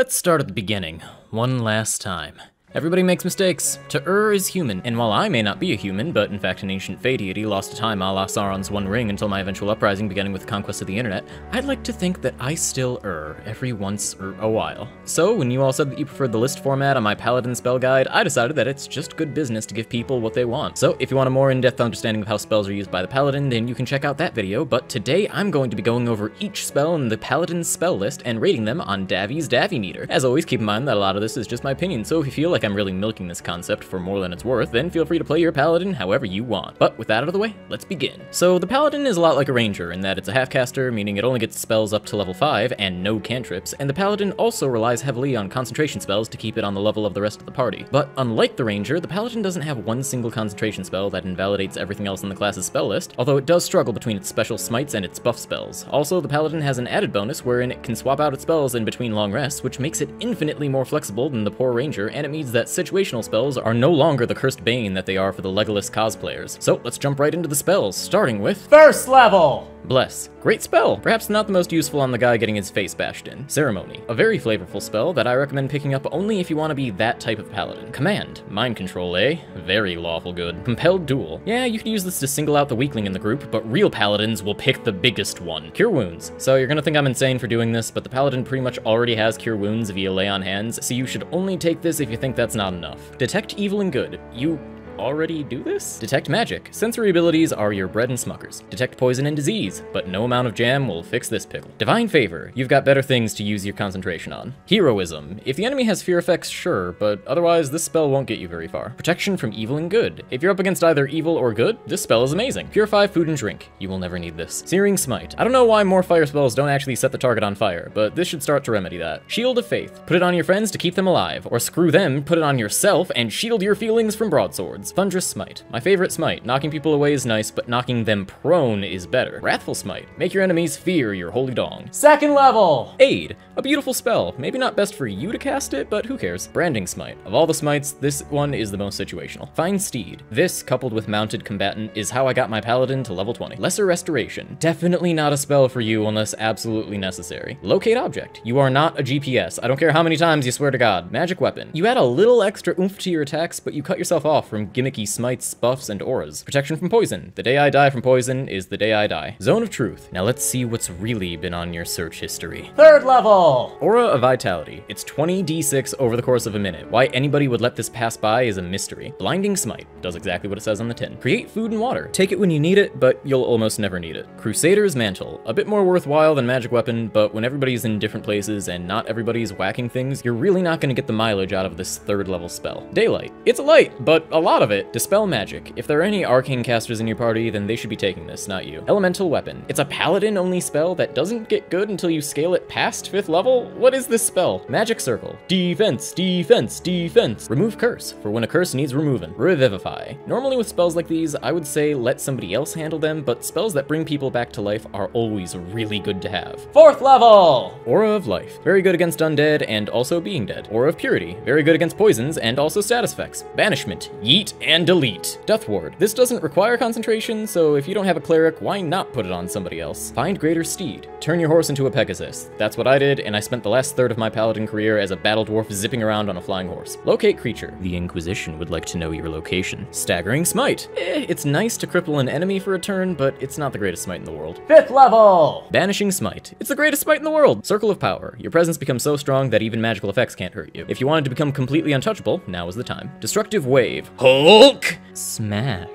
Let's start at the beginning, one last time. Everybody makes mistakes. Ta'ur is human, and while I may not be a human, but in fact an ancient Fey deity lost to time a la Sauron's One Ring until my eventual uprising beginning with the conquest of the internet, I'd like to think that I still err every once or a while. So when you all said that you preferred the list format on my Paladin spell guide, I decided that it's just good business to give people what they want. So if you want a more in-depth understanding of how spells are used by the Paladin, then you can check out that video, but today I'm going to be going over each spell in the Paladin's spell list and rating them on Davy's Davy Meter. As always, keep in mind that a lot of this is just my opinion, so if you feel like I'm really milking this concept for more than it's worth, then feel free to play your Paladin however you want. But with that out of the way, let's begin. So the Paladin is a lot like a Ranger in that it's a half-caster, meaning it only gets spells up to level 5 and no cantrips, and the Paladin also relies heavily on concentration spells to keep it on the level of the rest of the party. But unlike the Ranger, the Paladin doesn't have one single concentration spell that invalidates everything else in the class's spell list, although it does struggle between its special smites and its buff spells. Also, the Paladin has an added bonus wherein it can swap out its spells in between long rests, which makes it infinitely more flexible than the poor Ranger, and it means that situational spells are no longer the cursed bane that they are for the Legolas cosplayers. So let's jump right into the spells, starting with first level! Bless. Great spell! Perhaps not the most useful on the guy getting his face bashed in. Ceremony. A very flavorful spell that I recommend picking up only if you want to be that type of Paladin. Command. Mind control, eh? Very lawful good. Compelled duel. Yeah, you could use this to single out the weakling in the group, but real Paladins will pick the biggest one. Cure wounds. So you're gonna think I'm insane for doing this, but the Paladin pretty much already has cure wounds via lay on hands, so you should only take this if you think that's not enough. Detect evil and good. You already do this? Detect magic. Sensory abilities are your bread and smuckers. Detect poison and disease, but no amount of jam will fix this pickle. Divine favor. You've got better things to use your concentration on. Heroism. If the enemy has fear effects, sure, but otherwise this spell won't get you very far. Protection from evil and good. If you're up against either evil or good, this spell is amazing. Purify food and drink. You will never need this. Searing smite. I don't know why more fire spells don't actually set the target on fire, but this should start to remedy that. Shield of faith. Put it on your friends to keep them alive, or screw them, put it on yourself, and shield your feelings from broadswords. Thunderous Smite. My favorite smite. Knocking people away is nice, but knocking them prone is better. Wrathful Smite. Make your enemies fear your holy dong. Second level! Aid. A beautiful spell. Maybe not best for you to cast it, but who cares? Branding Smite. Of all the smites, this one is the most situational. Fine Steed. This, coupled with Mounted Combatant, is how I got my Paladin to level 20. Lesser Restoration. Definitely not a spell for you unless absolutely necessary. Locate Object. You are not a GPS. I don't care how many times you swear to God. Magic Weapon. You add a little extra oomph to your attacks, but you cut yourself off from gimmicky smites, buffs, and auras. Protection from poison. The day I die from poison is the day I die. Zone of Truth. Now let's see what's really been on your search history. Third level! Aura of Vitality. It's 20d6 over the course of a minute. Why anybody would let this pass by is a mystery. Blinding Smite. Does exactly what it says on the tin. Create food and water. Take it when you need it, but you'll almost never need it. Crusader's Mantle. A bit more worthwhile than Magic Weapon, but when everybody's in different places and not everybody's whacking things, you're really not gonna get the mileage out of this third level spell. Daylight. It's a light, but a lot of it. Dispel magic. If there are any arcane casters in your party, then they should be taking this, not you. Elemental weapon. It's a Paladin only spell that doesn't get good until you scale it past 5th level? What is this spell? Magic circle. Defense, defense, defense. Remove curse, for when a curse needs removing. Revivify. Normally with spells like these, I would say let somebody else handle them, but spells that bring people back to life are always really good to have. Fourth level! Aura of life. Very good against undead and also being dead. Aura of purity. Very good against poisons and also status effects. Banishment. Yeet. And delete. Death Ward. This doesn't require concentration, so if you don't have a cleric, why not put it on somebody else? Find Greater Steed. Turn your horse into a Pegasus. That's what I did, and I spent the last third of my Paladin career as a battle dwarf zipping around on a flying horse. Locate creature. The Inquisition would like to know your location. Staggering Smite. It's nice to cripple an enemy for a turn, but it's not the greatest smite in the world. Fifth level! Banishing Smite. It's the greatest smite in the world! Circle of Power. Your presence becomes so strong that even magical effects can't hurt you. If you wanted to become completely untouchable, now is the time. Destructive Wave. Hulk! Smash.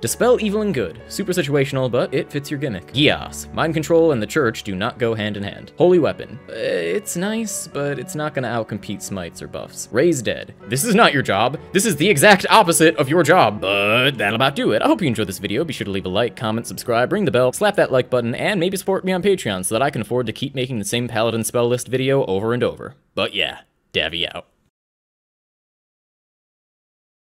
Dispel evil and good. Super situational, but it fits your gimmick. Gias. Mind control and the church do not go hand in hand. Holy weapon. It's nice, but it's not gonna outcompete smites or buffs. Raise dead. This is not your job. This is the exact opposite of your job, but that'll about do it. I hope you enjoyed this video. Be sure to leave a like, comment, subscribe, ring the bell, slap that like button, and maybe support me on Patreon so that I can afford to keep making the same Paladin spell list video over and over. But yeah, Davy out.